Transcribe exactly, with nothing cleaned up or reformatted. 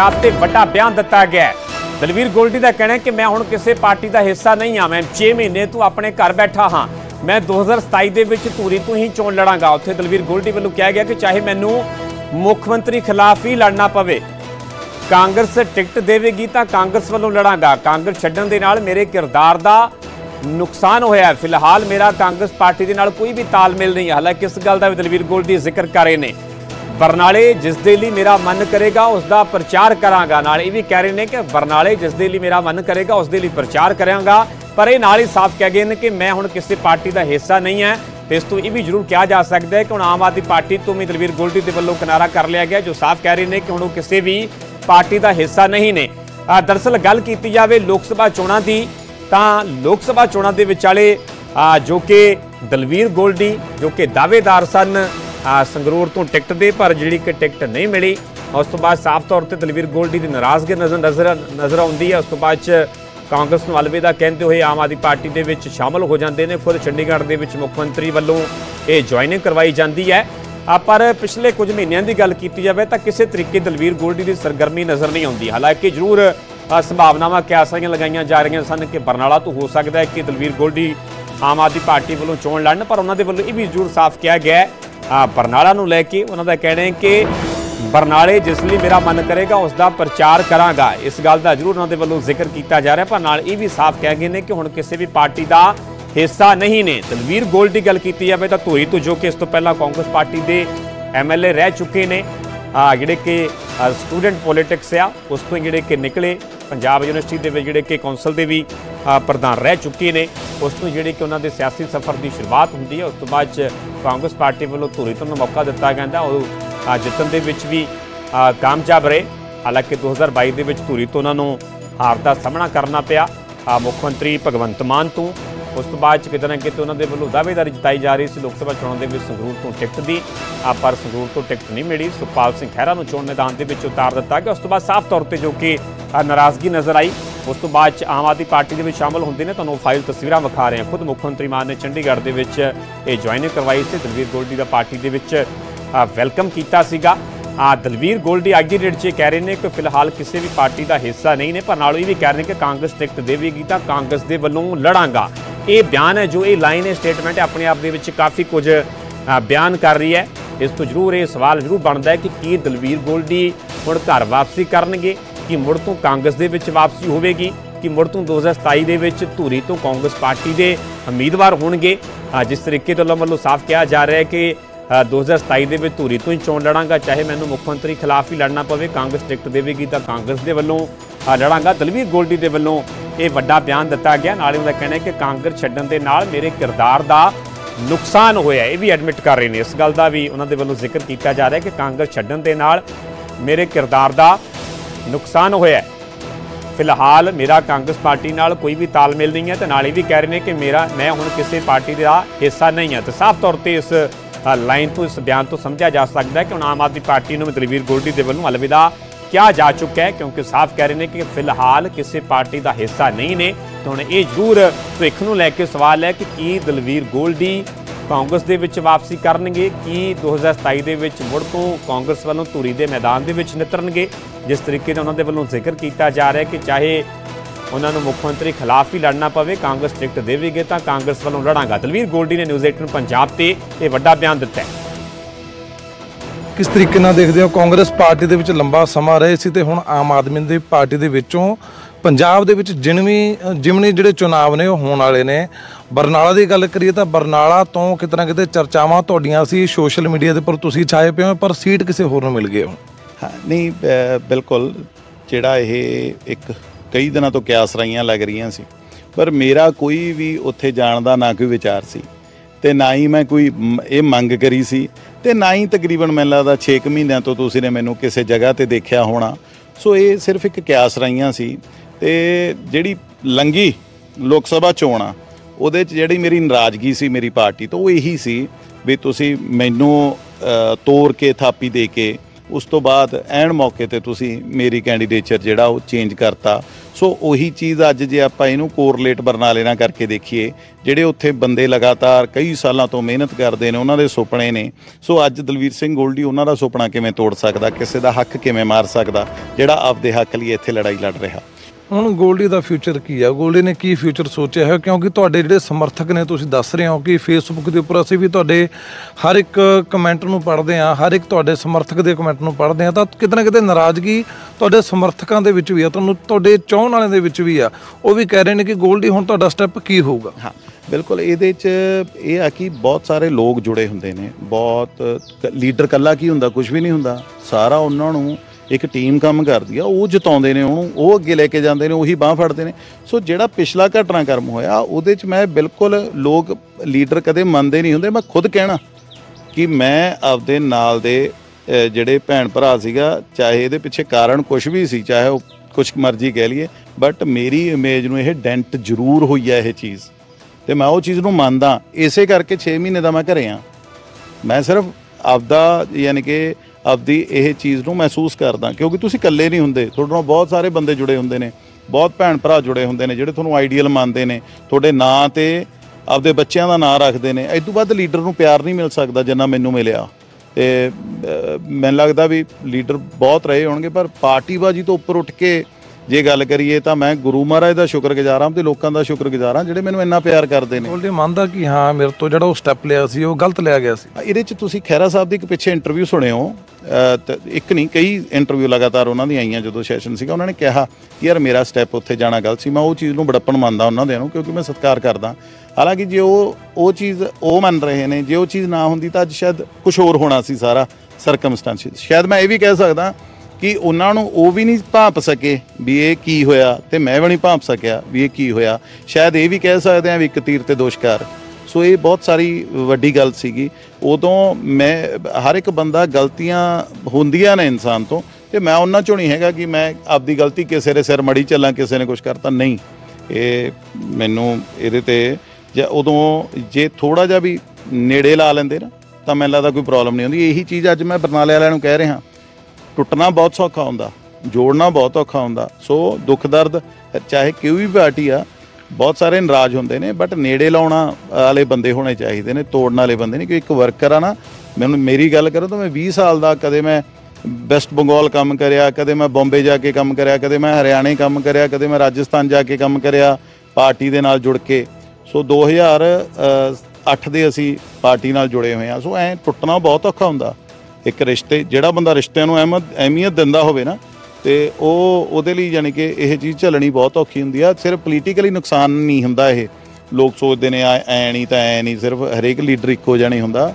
ਪੰਜਾਬ ਤੇ ਵੱਡਾ ਬਿਆਨ ਦਿੱਤਾ ਗਿਆ ਹੈ। ਦਲਵੀਰ ਗੋਲਡੀ ਦਾ ਕਹਿਣਾ ਹੈ ਕਿ ਮੈਂ ਹੁਣ ਕਿਸੇ ਪਾਰਟੀ ਦਾ ਹਿੱਸਾ ਨਹੀਂ ਹਾਂ। ਮੈਂ छह ਮਹੀਨੇ ਤੋਂ ਆਪਣੇ ਘਰ ਬੈਠਾ ਹਾਂ। ਮੈਂ दो हज़ार सत्ताईस ਦੇ ਵਿੱਚ ਧੂਰੀ ਤੋਂ ਹੀ ਚੋਣ ਲੜਾਂਗਾ। ਉੱਥੇ ਦਲਵੀਰ ਗੋਲਡੀ ਵੱਲੋਂ ਕਿਹਾ ਗਿਆ ਕਿ ਚਾਹੇ ਮੈਨੂੰ ਮੁੱਖ ਮੰਤਰੀ ਖਿਲਾਫ ਹੀ ਲੜਨਾ ਪਵੇ, ਕਾਂਗਰਸ ਟਿਕਟ ਦੇਵੇਗੀ ਤਾਂ ਕਾਂਗਰਸ ਵੱਲੋਂ ਲੜਾਂਗਾ। ਕਾਂਗਰਸ ਛੱਡਣ ਦੇ ਨਾਲ ਮੇਰੇ ਕਿਰਦਾਰ ਦਾ ਨੁਕਸਾਨ ਹੋਇਆ। ਫਿਲਹਾਲ ਮੇਰਾ ਕਾਂਗਰਸ ਪਾਰਟੀ ਦੇ ਨਾਲ ਕੋਈ ਵੀ ਤਾਲਮੇਲ ਨਹੀਂ। ਹਾਲਾਂਕਿ ਇਸ ਗੱਲ ਦਾ ਵੀ ਦਲਵੀਰ ਗੋਲਡੀ ਜ਼ਿਕਰ ਕਰ ਰਹੇ ਨੇ, बरनाले जिस दिल्ली मेरा मन करेगा उसका प्रचार करांगा। नाल ये भी कह रहे हैं कि बरनाले जिस दिल्ली मेरा मन करेगा उस दिल्ली प्रचार करांगा, पर ये नाल ही साफ कह गए हैं कि मैं हुण किसी पार्टी का हिस्सा नहीं है। तो इस तो ये भी जरूर कहा जा सकता है कि हुण आम आदमी पार्टी तो भी दलवीर गोल्डी के वल्लों किनारा कर लिया गया, जो साफ कह रहे हैं कि हुण वो किसी भी पार्टी का हिस्सा नहीं ने। दरअसल गल की जाए लोक सभा चोणां दी, तां लोक सभा चोणां दे विचाले जो कि दलवीर गोल्डी जो कि दावेदार सन संगरूर तो टिकट दे, पर जी कि टिकट नहीं मिली। उस तो बाद साफ तौर पर दलवीर गोल्डी की नाराजगी नजर नजर नजर आती है। उस तो बाद कांग्रेस को अलविदा कहते हुए आम आदमी पार्टी के शामिल हो जाते हैं। खुद चंडीगढ़ के मुख मंत्री वालों ये ज्वाइनिंग करवाई जाती है। पर पिछले कुछ महीनों की गल की जाए तो किसी तरीके दलवीर गोल्डी की सरगर्मी नज़र नहीं आती। हालांकि जरूर संभावनावान क्यासा लगाई जा रही सन कि बरनाला तो हो सकता है कि दलवीर गोल्डी आम आदमी पार्टी वालों चोण लड़न, पर उन्होंने वालों ये भी जरूर साफ किया गया है बरनाला नूं लैके उन्होंने कहना है कि बरनाले जिस लिए मेरा मन करेगा उसका प्रचार करांगा। इस गल का जरूर उन्होंने वालों जिक्र किया जा रहा है, पर नाल ये भी साफ कह गए हैं कि हुण किसी भी पार्टी का हिस्सा नहीं ने। दलवीर गोल्डी गल की जाए तो धूरी तो जो कि इस तो पहला कांग्रेस पार्टी के एम एल ए रह चुके हैं, जिहड़े कि स्टूडेंट पॉलीटिक्स आ उस तो जिहड़े कि निकले पंजाब यूनिवर्सिटी के जिहड़े कि कौंसल के भी प्रधान रह चुके हैं। उस तो जी कि उन्होंने सियासी सफर की शुरुआत होंगी। उस तो बाद कांग्रेस पार्टी वालों धूरी तो मौका दिता गया, वो जितन के भी कामयाब रहे। हालांकि दो हज़ार बाईस के धूरी तो उन्होंने हार का सामना करना पिया मुख्य मंत्री भगवंत मान तो। उस तो बाद कितने ना कितने उन्होंने वालों दावेदारी जताई जा रही है लोक सभा चोणों के संगरूर तो टिकट की, पर संगरूर तो टिकट नहीं मिली। सुखपाल सिंह खैहरा को चोण मैदान के उतार दिता गया। उस तो बाद साफ तौर पर जो कि नाराजगी नज़र आई। उस तो बाद आम आदमी पार्टी के शामिल होंदे ने तुहानूं फाइल तस्वीरां विखा रहे हैं। खुद मुख्य मंत्री मान ने चंडीगढ़ के ये ज्वाइनिंग करवाई सी। दलवीर गोल्डी का पार्टी के वैलकम किया सीगा। दलवीर गोल्डी अज की डेट च कह रहे हैं कि फिलहाल किसी भी पार्टी का हिस्सा नहीं ने, पर नाल ये भी कह रहे हैं कि कांग्रेस टिकट देवेगी तो कांग्रेस के वलों लड़ांगा। ये बयान है जो ये लाइन है स्टेटमेंट है अपने आप के काफ़ी कुछ बयान कर रही है। इस तो जरूर ये सवाल जरूर बनता है कि की दलवीर गोल्डी हुण घर वापसी करनगे, कि मुड़ तो कांग्रेस दे विच वापसी होगी, कि मुड़ तो दो हज़ार सताई दे विच धूरी तो कांग्रेस पार्टी के उम्मीदवार होणगे। जिस तरीके तो वालों साफ किया जा रहा है कि दो हज़ार सताई दे विच धूरी तो ही चोण लड़ांगा, चाहे मैनूं मुख मंत्री खिलाफ ही लड़ना पवे, कांग्रेस टिकट देवेगी तो कांग्रेस के वलों लड़ांगा। दलवीर गोल्डी के वलों ये वड्डा बयान दिता गया। नाल उहदा कहना है कि कांग्रेस छड्डण दे नाल मेरे किरदार का नुकसान होया, ये भी एडमिट कर रहे हैं। इस गल का भी उन्होंने वालों जिक्र किया जा रहा है कि कांग्रेस छड्डण दे नाल मेरे किरदार का नुकसान होया। फिलहाल मेरा कांग्रेस पार्टी नाल कोई भी तालमेल नहीं है, तो नाल भी कह रहे हैं कि मेरा मैं हुण किसी पार्टी का हिस्सा नहीं है। तो साफ तौर पर इस लाइन तो इस बयान तो समझा जा सकता है कि हुण आम आदमी पार्टी में दलवीर गोल्डी के वल्लों अलविदा किया जा चुका है, क्योंकि साफ कह रहे हैं कि फिलहाल किसी पार्टी का हिस्सा नहीं ने। तो हुण ये जरूर भविख नूं लैके सवाल है कि की दलवीर गोल्डी कांग्रेस दे विच वापसी करनगे, कि दो हज़ार सताई दे विच मुड़ तो कांग्रेस वालों धूरी के मैदान के नितरनगे। जिस तरीके का उन्होंने वालों जिक्र किया जा रहा है कि चाहे उन्होंने मुख्य मंत्री खिलाफ ही लड़ना पवे, कांग्रेस टिकट देवेगी तो कांग्रेस वालों लड़ांगा। दलवीर गोल्डी ने न्यूज़ अठारह पंजाब ते ये वड्डा बयान दिता है। किस तरीके नाल देखदे हो कांग्रेस पार्टी दे विच लंबा समा रहे सी, ते हुण आम आदमी पार्टी दे विचों पंजाब दे विच जिनवीं जिमनी जिहड़े चुनाव ने होण वाले ने। बरनाला की गल करिए तो बरनाला तो कितना कितने चर्चावां तुहाडीआं सी, सोशल मीडिया के उपर तुसीं छाए पे हो, पर सीट किसी होर नूं मिल गई हो। हाँ नहीं बिल्कुल जिहड़ा इह एक कई दिनों तो क्यास रहीआं लग रहीआं सी, पर मेरा कोई भी उत्थे जाण दा ना कोई विचार सी, ते ना ही मैं कोई ये मंग करी सी, ते ना ही तकरीबन मैं लगता छे क महीनों तो तुसी ने मैनू किसी जगह ते देखिया होना। सो ये सिर्फ एक क्यास रहीआं सी। ते जिहड़ी लंघी लोक सभा चोण आ उहदे च जिहड़ी मेरी नाराजगी सी मेरी पार्टी तो वो यही सी भी तुसी मैनू तोड़ के थापी दे के उस तो बाद ऐन मौके ते तुसी मेरी कैंडीडेचर जिहड़ा वो चेंज करता। सो उही चीज़ अज जे आपां इहनूं कोरलेट बरनाले नाल करके देखीए, जिहड़े उत्थे बंदे लगातार कई सालों तो मेहनत करते हैं, उन्होंने सुपने ने। सो अज दलवीर सिंह गोल्डी उन्हों का सुपना किवें तोड़ सकता, किसी का हक किवें मार सकता जिहड़ा आपदे हक लई इत्थे लड़ाई लड़ रहा। ਹੁਣ ਗੋਲਡੀ ਦਾ ਫਿਊਚਰ ਕੀ ਹੈ, ਗੋਲਡੀ ਨੇ ਕੀ ਫਿਊਚਰ ਸੋਚਿਆ ਹੈ? ਕਿਉਂਕਿ ਤੁਹਾਡੇ ਜਿਹੜੇ ਸਮਰਥਕ ਨੇ, ਤੁਸੀਂ ਦੱਸ ਰਹੇ ਹੋ ਕਿ ਫੇਸਬੁੱਕ ਦੇ ਉੱਪਰ ਅਸੀਂ ਵੀ ਤੁਹਾਡੇ ਹਰ ਇੱਕ ਕਮੈਂਟ ਨੂੰ ਪੜ੍ਹਦੇ ਹਾਂ, ਹਰ ਇੱਕ ਤੁਹਾਡੇ ਸਮਰਥਕ ਦੇ ਕਮੈਂਟ ਨੂੰ ਪੜ੍ਹਦੇ ਹਾਂ, ਤਾਂ ਕਿਤੇ ਨਾ ਕਿਤੇ ਨਾਰਾਜ਼ਗੀ ਤੁਹਾਡੇ ਸਮਰਥਕਾਂ ਦੇ ਵਿੱਚ ਵੀ ਆ, ਤੁਹਾਨੂੰ ਤੁਹਾਡੇ ਚਾਹੁਣ ਵਾਲਿਆਂ ਦੇ ਵਿੱਚ ਵੀ ਆ। ਉਹ ਵੀ ਕਹਿ ਰਹੇ ਨੇ ਕਿ ਗੋਲਡੀ ਹੁਣ ਤੁਹਾਡਾ ਸਟੈਪ ਕੀ ਹੋਊਗਾ? ਹਾਂ ਬਿਲਕੁਲ, ਇਹਦੇ 'ਚ ਇਹ ਆ ਕਿ ਬਹੁਤ ਸਾਰੇ ਲੋਕ ਜੁੜੇ ਹੁੰਦੇ ਨੇ, ਬਹੁਤ ਲੀਡਰ ਇਕੱਲਾ ਕੀ ਹੁੰਦਾ, ਕੁਝ ਵੀ ਨਹੀਂ ਹੁੰਦਾ, ਸਾਰਾ ਉਹਨਾਂ ਨੂੰ एक टीम काम करती है, वो जिताते ने, उन्होंने वो अगे लेके जाते हैं, उही बह फड़ते हैं। सो जो पिछला घटनाक्रम होया उहदे च मैं बिल्कुल लोग लीडर कदे मनते नहीं होंदे। मैं खुद कहना कि मैं आपदे नाल दे जिहड़े भैन भरा सीगा, चाहे इहदे पिछे कारण कुछ भी सी, चाहे वो कुछ मर्जी कह लीए, बट मेरी इमेज नूं यह डेंट जरूर होई है यह चीज़, तो मैं वो चीज़ नूं मानदा। इसे करके छे महीने दा मैं घरे हाँ, मैं सिर्फ आपदा यानी कि ਆਪਦੀ ਇਹ ਚੀज़ ਨੂੰ ਮਹਿਸੂਸ ਕਰਦਾ, ਕਿਉਂਕਿ ਤੁਸੀਂ ਇਕੱਲੇ ਨਹੀਂ ਹੁੰਦੇ, ਤੁਹਾਡੇ ਨਾਲ ਬਹੁਤ ਸਾਰੇ ਬੰਦੇ ਜੁੜੇ ਹੁੰਦੇ ਨੇ, ਬਹੁਤ ਭੈਣ ਭਰਾ ਜੁੜੇ ਹੁੰਦੇ ਨੇ, ਜਿਹੜੇ ਤੁਹਾਨੂੰ ਆਈਡੀਅਲ ਮੰਨਦੇ ਨੇ, ਤੁਹਾਡੇ ਨਾਂ 'ਤੇ ਆਪਦੇ ਬੱਚਿਆਂ ਦਾ ਨਾਂ ਰੱਖਦੇ ਨੇ। ਇਸ ਤੋਂ ਵੱਧ ਲੀਡਰ ਨੂੰ ਪਿਆਰ ਨਹੀਂ ਮਿਲ ਸਕਦਾ ਜਿੰਨਾ ਮੈਨੂੰ ਮਿਲਿਆ। ਤੇ ਮੈਨੂੰ ਲੱਗਦਾ ਵੀ ਲੀਡਰ ਬਹੁਤ ਰਹੇ ਹੋਣਗੇ, ਪਰ ਪਾਰਟੀਬਾਜ਼ੀ ਤੋਂ ਉੱਪਰ ਉੱਠ ਕੇ ਜੇ ਗੱਲ ਕਰੀਏ ਤਾਂ ਮੈਂ ਗੁਰੂ ਮਹਾਰਾਜ ਦਾ ਸ਼ੁਕਰਗੁਜ਼ਾਰ ਹਾਂ ਤੇ ਲੋਕਾਂ ਦਾ ਸ਼ੁਕਰਗੁਜ਼ਾਰ ਹਾਂ ਜਿਹੜੇ ਮੈਨੂੰ ਇੰਨਾ ਪਿਆਰ ਕਰਦੇ ਨੇ। ਉਹਦੇ ਮੰਨਦਾ ਕਿ ਹਾਂ ਮੇਰੇ ਤੋਂ ਜਿਹੜਾ ਉਹ ਸਟੈਪ ਲਿਆ ਸੀ ਉਹ ਗਲਤ ਲਿਆ ਗਿਆ ਸੀ। ਇਹਦੇ 'ਚ ਤੁਸੀਂ ਖੈਹਰਾ ਸਾਹਿਬ ਦੀ ਇੱਕ ਪਿੱਛੇ ਇੰਟਰਵਿਊ ਸੁਣੇ ਹੋ, ਇੱਕ ਨਹੀਂ ਕਈ ਇੰਟਰਵਿਊ ਲਗਾਤਾਰ ਉਹਨਾਂ ਦੀ ਆਈਆਂ ਜਦੋਂ ਸੈਸ਼ਨ ਸੀਗਾ, ਉਹਨਾਂ ਨੇ ਕਿਹਾ ਕਿ ਯਾਰ ਮੇਰਾ ਸਟੈਪ ਉੱਥੇ ਜਾਣਾ ਗਲਤ ਸੀ। ਮੈਂ ਉਹ ਚੀਜ਼ ਨੂੰ ਬੜੱਪਣ ਮੰਨਦਾ ਉਹਨਾਂ ਦੇ ਨੂੰ, ਕਿਉਂਕਿ ਮੈਂ ਸਤਿਕਾਰ ਕਰਦਾ। ਹਾਲਾਂਕਿ ਜੇ ਉਹ ਉਹ ਚੀਜ਼ ਉਹ ਮੰਨ ਰਹੇ ਨੇ, ਜੇ ਉਹ ਚੀਜ਼ ਨਾ ਹੁੰਦੀ ਤਾਂ ਅੱਜ ਸ਼ਾਇਦ ਕੁਛ ਹੋਰ ਹੋਣਾ ਸੀ, ਸਾਰਾ ਸਰਕਮਸਟੈਂਸ। ਸ਼ਾਇਦ ਮੈਂ ਇਹ ਵੀ ਕਹਿ ਸਕਦਾ कि उन्होंने वो भी नहीं भाप सके भी ये की होया, तो मैं भी नहीं भाप सकिया भी ये की होया। शायद ये भी कह सकते हैं भी एक तीर ते दो शिकार। सो ये बहुत सारी वड्डी गल सीगी उदों। मैं हर एक बंदा गलतियां होंदियां ने इंसान तो, ते मैं उन्हां चों नहीं हैगा कि मैं आपदी गलती किसी दे सिर मड़ी चलां, किसी ने कुछ करता नहीं। ये मैनूं इहदे ते जे उदों जे थोड़ा जिहा भी नेड़े ला लैंदे ना तां मैनूं लगदा कोई प्रॉब्लम नहीं हुंदी। यही चीज़ अज्ज मैं बरनाले वालियां नूं कह रिहा, ਟੁੱਟਣਾ ਬਹੁਤ ਸੌਖਾ ਹੁੰਦਾ, ਜੋੜਨਾ ਬਹੁਤ ਔਖਾ ਹੁੰਦਾ। ਸੋ ਦੁੱਖ ਦਰਦ ਚਾਹੇ ਕੋਈ ਵੀ ਪਾਰਟੀ ਆ, ਬਹੁਤ ਸਾਰੇ ਨਾਰਾਜ਼ ਹੁੰਦੇ ਨੇ, ਬਟ ਨੇੜੇ ਲਾਉਣ ਵਾਲੇ ਬੰਦੇ ਹੋਣੇ ਚਾਹੀਦੇ ਨੇ, ਤੋੜਨ ਵਾਲੇ ਬੰਦੇ ਨਹੀਂ। ਕਿ ਇੱਕ ਵਰਕਰ ਆ ਨਾ, ਮੈਨੂੰ ਮੇਰੀ ਗੱਲ ਕਰਾਂ ਤਾਂ ਮੈਂ ਵੀਹ ਸਾਲ ਦਾ, ਕਦੇ ਮੈਂ ਵੈਸਟ ਬੰਗਾਲ ਕੰਮ ਕਰਿਆ, ਕਦੇ ਮੈਂ ਬੰਬੇ ਜਾ ਕੇ ਕੰਮ ਕਰਿਆ, ਕਦੇ ਮੈਂ ਹਰਿਆਣੇ ਕੰਮ ਕਰਿਆ, ਕਦੇ ਮੈਂ ਰਾਜਸਥਾਨ ਜਾ ਕੇ ਕੰਮ ਕਰਿਆ ਪਾਰਟੀ ਦੇ ਨਾਲ ਜੁੜ ਕੇ। ਸੋ ਦੋ ਹਜ਼ਾਰ ਅੱਠ ਦੇ ਅਸੀਂ ਪਾਰਟੀ ਨਾਲ ਜੁੜੇ ਹੋਏ ਹਾਂ। ਸੋ ਐਂ ਟੁੱਟਣਾ ਬਹੁਤ ਔਖਾ ਹੁੰਦਾ। एक रिश्ते जिहड़ा बंदा रिश्तिਆਂ ਨੂੰ ਅਹਿਮਦ ਅਹਿਮੀਅਤ ਦਿੰਦਾ ਹੋਵੇ ਨਾ, ਤੇ ਉਹ ਉਹਦੇ ਲਈ ਯਾਨੀ ਕਿ ਇਹ ਚੀਜ਼ ਝੱਲਣੀ ਬਹੁਤ ਔਖੀ ਹੁੰਦੀ ਆ। ਸਿਰਫ ਪੋਲੀਟੀਕਲੀ ਨੁਕਸਾਨ ਨਹੀਂ ਹੁੰਦਾ ਇਹ, ਲੋਕ ਸੋਚਦੇ ਨੇ ਐ ਨਹੀਂ ਤਾਂ ਐ ਨਹੀਂ, ਸਿਰਫ ਹਰੇਕ ਲੀਡਰ ਇੱਕੋ ਜਿਹਾ ਨਹੀਂ ਹੁੰਦਾ।